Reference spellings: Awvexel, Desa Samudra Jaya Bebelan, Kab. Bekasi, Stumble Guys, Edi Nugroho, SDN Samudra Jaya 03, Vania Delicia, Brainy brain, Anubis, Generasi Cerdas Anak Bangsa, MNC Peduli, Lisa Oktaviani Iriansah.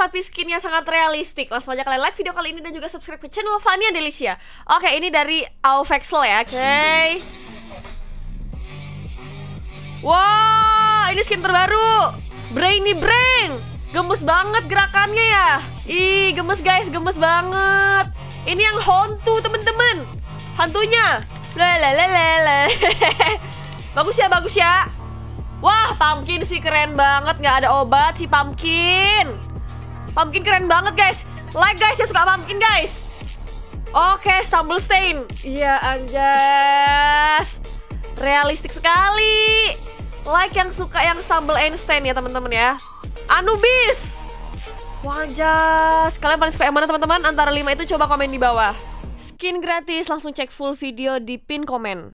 tapi skinnya sangat realistik. Langsung aja kalian like video kali ini dan juga subscribe ke channel Vania Delicia. Oke, ini dari Awvexel ya. Oke. Wow, ini skin terbaru Brainy Brain. Gemes banget gerakannya ya. Ih, gemes guys, gemes banget. Ini yang hontu temen-temen, hantunya. Lalalala. Bagus ya, bagus ya. Wah, pumpkin sih keren banget, nggak ada obat si pumpkin. Pumpkin keren banget guys. Like guys yang suka pumpkin guys. Oke, Stumble Stain. Iya anjas. Realistik sekali. Like yang suka yang Stumble Einstein ya teman-teman ya. Anubis. Wah anjas. Kalian paling suka yang mana teman-teman? Antara 5 itu coba komen di bawah. Skin gratis, langsung cek full video di pin komen.